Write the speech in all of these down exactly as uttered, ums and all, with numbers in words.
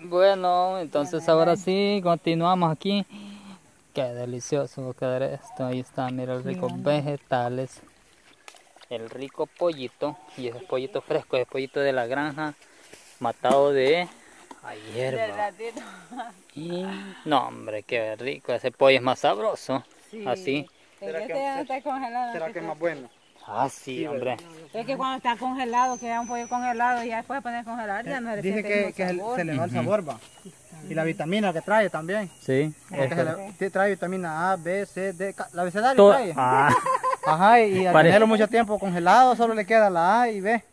Bueno, entonces ahora sí, continuamos aquí. Qué delicioso va a quedar esto. Ahí está, mira, los ricos vegetales. El rico pollito. Y ese pollito fresco, ese pollito de la granja. Matado de ayer. Y no, hombre, qué rico. Ese pollo es más sabroso. Sí. Así. ¿Será que, ¿Será que, ¿será que es más bueno? Ah, sí, sí, hombre. Es que cuando está congelado, queda un pollo congelado y ya después de poner a congelar, ya no le dice que, que el, se le va el sabor, va. Y la vitamina que trae también. Sí. Le, trae vitamina A, B, C, D, K, la abecedario todo, trae. Ah. Ajá, y al Pare... tenerlo mucho tiempo congelado, solo le queda la A y B.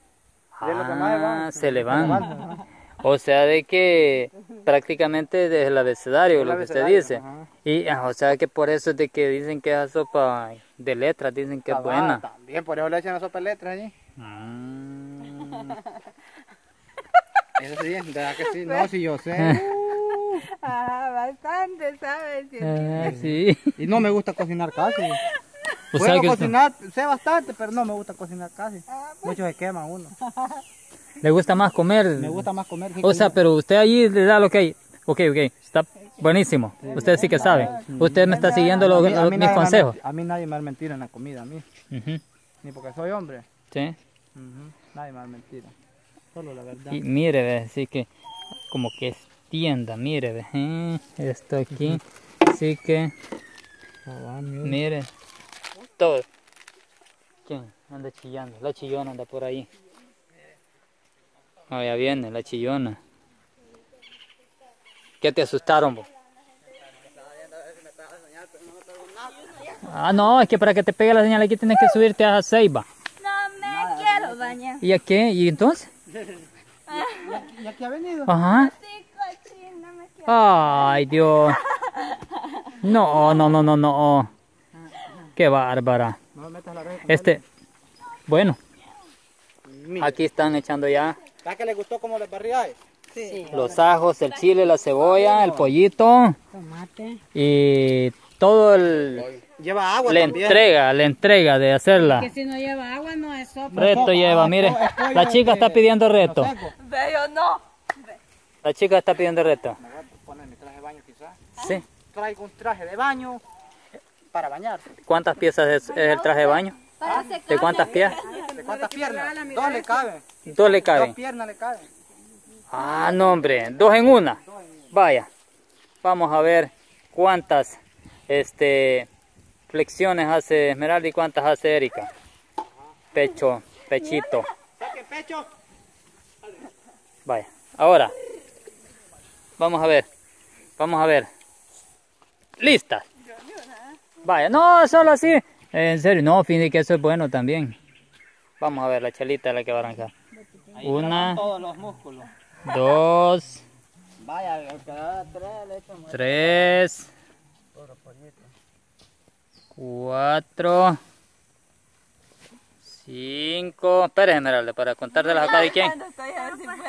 Ah, y es lo que más va, se le van. Va. O sea, de que prácticamente desde el abecedario, el lo abecedario, que usted dice. Ajá. Y, o sea, que por eso es de que dicen que esa sopa de letras, dicen que ah, es buena. También, por eso le echan la sopa de letras allí. Mm. Eso sí, ¿verdad que sí? No, sí, yo sé. Ah, bastante, ¿sabes? Ah, sí. Y no me gusta cocinar casi. Pues puedo cocinar, usted... sé bastante, pero no me gusta cocinar casi. Ah, pues... Muchos se quema uno. ¿Le gusta más comer? Me gusta más comer. O sea, pero usted allí le da lo que hay. Ok, ok, está buenísimo. Sí, usted sí que sabe. Sí. Usted me está siguiendo los, mí, los, mis nadie, consejos. A mí nadie me va a mentir en la comida, a mí. Uh-huh. Ni porque soy hombre. Sí. Uh-huh. Nadie me va a mentir. Solo la verdad. Y mire, ve, sí que como que es tienda, mire, ve. ¿Eh? Esto aquí, uh-huh. Sí que... Oh, wow, mire. Todo. ¿Quién? Anda chillando. La chillona anda por ahí. Oh, ya viene la chillona. ¿Qué te asustaron vos? Ah, no, es que para que te pegue la señal aquí tienes que subirte a Ceiba. No me nada, quiero bañar. ¿Y a qué? ¿Y entonces? ¿Y aquí ha venido? Ajá. Ay, Dios. No, no, no, no, no. Qué bárbara. Este, bueno. Aquí están echando ya. ¿Sabes que les gustó como les barriáis? Sí. Los ajos, el chile, la cebolla, el pollito. Tomate. Y todo el... Lleva agua la también. entrega, la entrega de hacerla. Que si no lleva agua no es sopa. Reto no, lleva, no, mire. No, no, la chica está pidiendo reto. Bello, no. La chica está pidiendo reto. Me voy a poner mi traje de baño quizás. Sí. Traigo un traje de baño para bañarse. ¿Cuántas piezas es, es el traje de baño? ¿Ah? ¿De cuántas piezas? ¿De cuántas piernas? Dos le caben. Dos le caben. Dos piernas le caben. Ah, no, hombre, dos en una. Vaya, vamos a ver cuántas este, flexiones hace Esmeralda y cuántas hace Erika. Pecho, pechito. Saque pecho. Vaya, ahora, vamos a ver, vamos a ver. ¿Listas? Vaya, no, solo así. Eh, en serio, no, fíjate que eso es bueno también. Vamos a ver la chelita la que va a arrancar. Una. Todos los músculos. Dos. Vaya, cada tres le echo muerto. Tres. Cuatro. Cinco. Espera, Esmeralda, para contárselas acá de quién.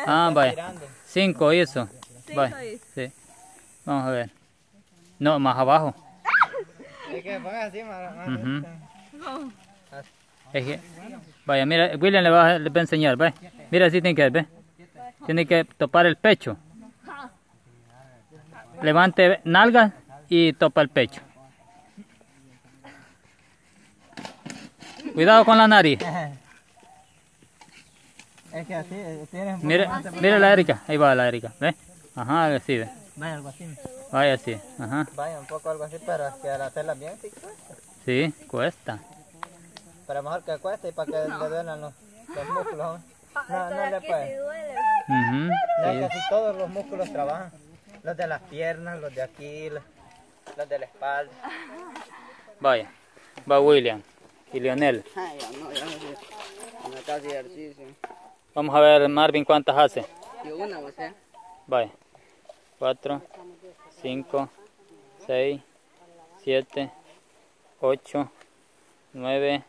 Ah, vaya. Cinco hizo. Vaya. Sí. Vamos a ver. No, más abajo. Es que ponga así, más. Es que. Vaya, mira, William le va, le va a enseñar, vaya. Mira, así tiene que ver, ve. Tiene que topar el pecho. Levante nalgas y topa el pecho. Cuidado con la nariz. Es que así tienes. Mira, mira la Erika, ahí va la Erika, ¿ve? Ajá, así ve. Vaya algo así. Vaya así, ajá. Vaya un poco algo así para que al hacerla bien sí cuesta. Sí, cuesta. Pero mejor que cueste y para que le duelan los, los músculos. No, no le puede. Uh-huh. No, casi todos los músculos trabajan. Los de las piernas, los de aquí, los de la espalda. Vaya, va William y Leonel. Ay, no, ya no sé. No casi ejercicio. Vamos a ver, Marvin, ¿cuántas hace? Yo una, o sea. Vaya. Cuatro, cinco, seis, siete, ocho, nueve,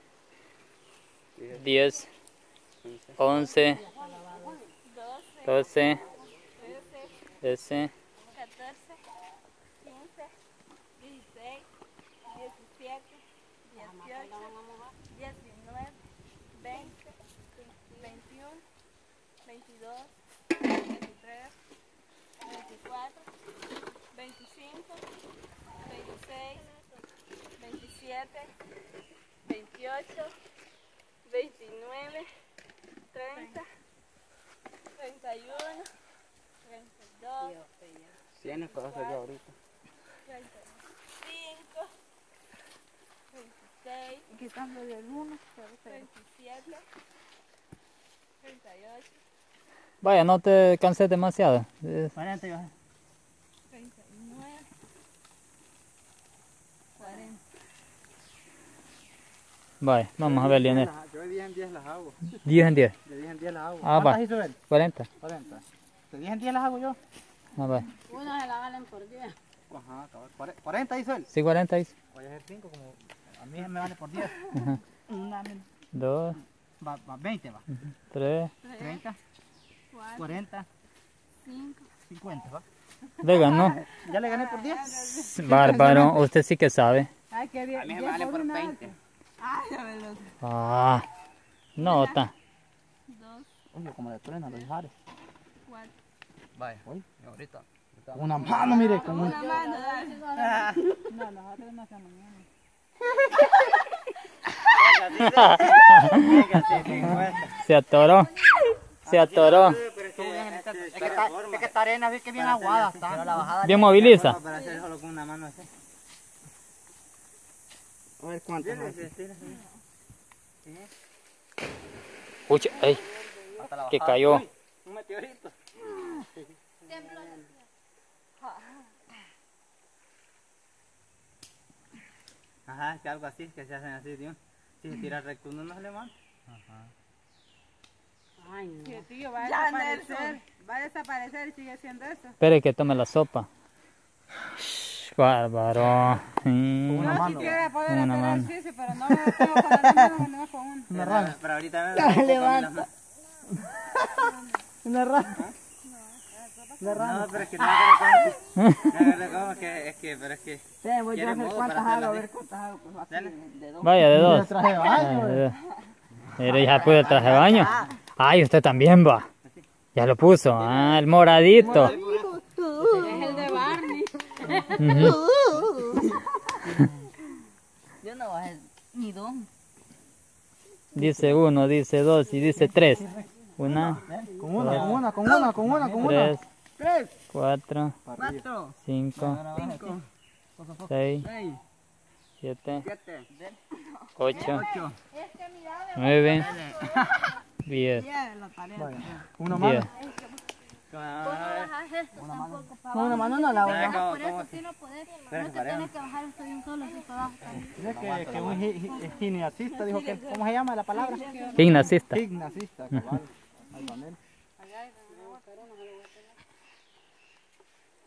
diez, once, doce, trece, catorce, quince, dieciséis, diecisiete, dieciocho, diecinueve, veinte, veintiuno, veintidós, veintitrés. veinticuatro, veinticinco, veintiséis, veintisiete, veintiocho, veintinueve, treinta, treinta y uno, treinta y dos, cien para hacer yo ahorita, treinta y cinco, veintiséis, quitándole el uno, veintisiete, treinta y ocho. Vaya, no te canses demasiado. cuarenta y nueve. cuarenta. Vaya, vamos a ver, Leonel. Yo de diez en diez las hago. diez en diez. De diez en diez las hago. Ah, va. cuarenta. cuarenta. ¿De diez en diez las hago yo? Ah, vaya. Uno se la valen por diez. Ajá, ¿cuarenta hizo él? Sí, cuarenta hizo. Voy a hacer cinco, como a mí me vale por diez. Ajá. dos. Va, va, veinte va. tres. treinta. cuarenta, cinco, cincuenta, ¿va? Le ganó. ¿Ya le gané por diez? Bárbaro, usted sí que sabe. Ay, qué bien. A mí me vale por veinte. Ay, ya me lo sé. Ah, no, está. dos. Uy, como le truena los jares. cuatro. Vaya, uy, ahorita. Una mano, mire. Con una mano, dale. No, nosotros no hacemos nada. Se atoró. Se atoró. Es que esta, es que esta arena es que bien aguada está. Pero la bajada bien moviliza. Para hacer solo con una mano así. A ver cuánto. Uy, ay. Que cayó. Un meteorito. Ajá, que algo así, que se hacen así, tío. Si se tira recto uno no se levanta. Ajá. Ay, no. Sí, tío, va a ya desaparecer. Nelson. Va a desaparecer y sigue siendo eso. Espere que tome la sopa. Bárbaro. Mm. Una no, mano. Quisiera poder hacer mano. Ejercicio, pero no me puedo con la mano cuando me con una. Una rana. Pero ahorita me lo levanta. Una rana. No, no, pero es que no me como que es que, pero es que. Sí, voy a ver cuántas hago, a ver cuántas hago. Vaya, de dos. Mire, ya puso el traje de baño. Ay, usted también va. Ya lo puso. Ah, el moradito. Es el de Barney. Yo no bajé ni dos. Dice uno, dice dos y dice tres. Una. Con una, con una, con una, con una, con una. Tres. cuatro, cinco, seis, siete, ocho, nueve, diez. Una mano. No, una mano no la voy a bajar. Por eso sí no podés. No te tienes que bajar esto de un solo, así para abajo. Dice que un gimnasista dijo que, ¿cómo se llama la palabra? Gimnasista. Gimnasista, cabal. Al panel.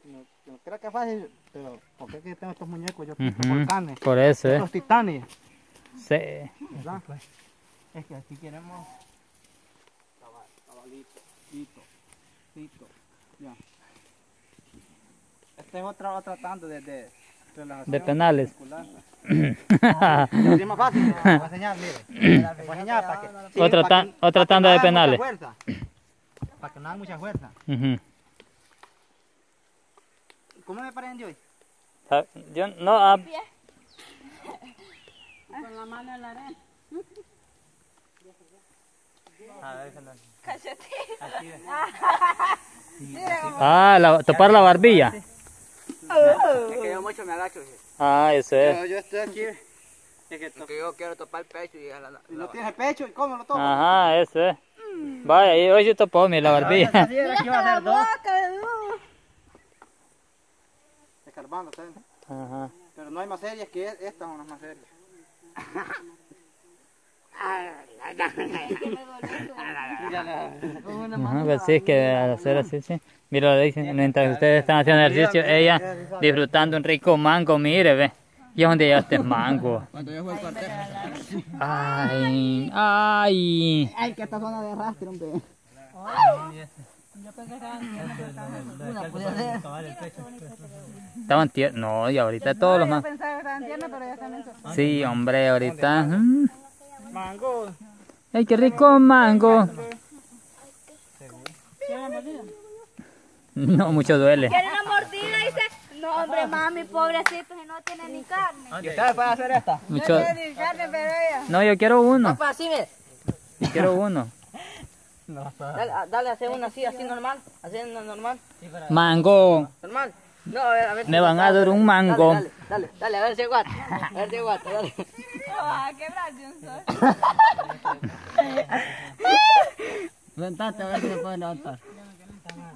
No, no creo que es fácil, pero ¿por qué que tengo estos muñecos? Yo uh -huh. volcanes, por eso, estos eh. titanes. Sí. ¿Verdad? Es que aquí queremos cabal, cabalito, tito, tito, ya. Este es otra, otra tanto de, de, de, de penales. Ah, es más fácil, voy a enseñar, mire. Voy a enseñar para que, sí, otra, para tan, que, otra tanda para que de penales. Para que no haga mucha fuerza. Uh -huh. ¿Cómo me prendió hoy? Yo no... Ah... Con la mano en la arena. A ver, cachetín. Ah, la, topar la barbilla. Es que yo mucho me agacho. Ah, eso es. Yo, yo estoy aquí. Es que, es que yo quiero topar el pecho. Y la, la, ¿y no tienes el pecho? ¿Y cómo lo tomas? Ajá, eso es. Vaya, y hoy yo topo mi la barbilla. Aquí va a dar dos. Escarbando, ¿saben? Ajá. Pero no hay más serias que estas, son las más serias. No, pues sí, que al hacer así, sí. Mira, lo dicen, mientras ustedes están haciendo ejercicio, ella disfrutando un rico mango, mire, ve. ¿Y es donde llegaste el mango? Cuando yo jugué el cuartel. Ay, ay. Ay, que esta zona de arrastre, hombre. Yo pensé que estaban tiernos. No, y ahorita todos los más. Sí, hombre, ahorita. Mango. Ay, qué rico mango. No, mucho duele. Quiere una mordida y dice, no hombre, mami, pobrecito, si no tiene ni carne. ¿Y ustedes pueden hacer esta? Mucho... No quiero ni carne, pero ella. No, yo quiero uno. Papá, así me. Yo quiero uno. No, dale, dale, hace una así, así normal. Así normal. Mango. Normal. No, a ver, a ver. Me van a dar un mango. Dale, dale, dale, a ver si aguanta. A ver si aguanta, dale. No vas a quebrar, Johnson. Ventate a ver si me pueden levantar.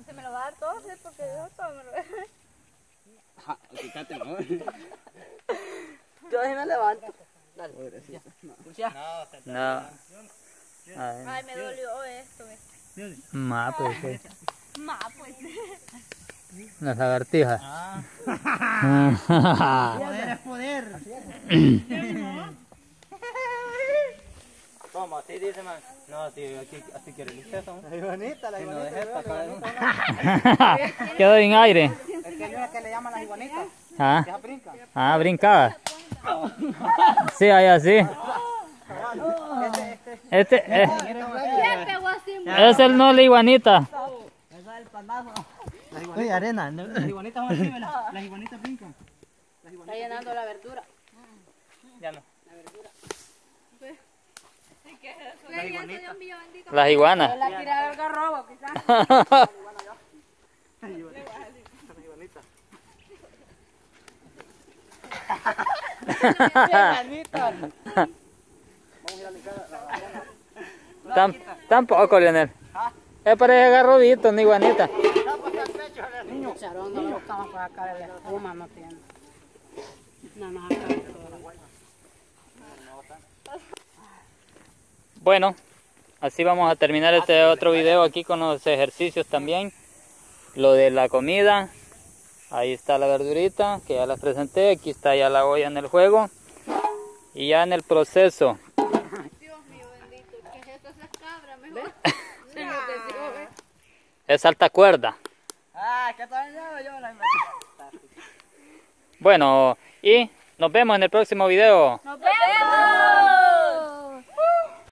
Se me lo va a dar todo, ¿eh? Porque yo todo me lo veo. Ja, quítate, ¿no? Yo sí me levanto. Dale. No, no. Ay, me dolió esto. Ma, pues. Ma, pues. Las lagartijas. Ah. Poder es poder. ¿Cómo? Así dice, man. No, tío, aquí, así quiero el exceso. Es bonita la iguanita. Quedó en aire. Es que no es que le llaman las iguanitas. Ah, brinca. Ah, brincaba. Sí, ahí así. Este es. Es el no la iguanita. Esa es el panazo. Oye, arena. Las iguanitas van arriba, las, las iguanitas brincan. Las iguanitas. Está llenando la verdura. Ya no. La verdura. ¿Qué es eso? Las, las, las iguanas. La tirada del garrobo, quizás. Las iguanas yo. Las iguanitas. Las iguanitas. Vamos a ir a ligar la banana. Tampoco, Leonel. Es para el garrobito, ni iguanita. Niño, charón, no estamos para acá de la espuma, no tiene. No nos acaba de toda la guayna. Bueno, así vamos a terminar este otro video aquí con los ejercicios también. Lo de la comida. Ahí está la verdurita que ya las presenté. Aquí está ya la olla en el juego. Y ya en el proceso. Dios mío bendito, ¿qué es esto? Esas cabras mejor. Es alta cuerda. Bueno, y nos vemos en el próximo video.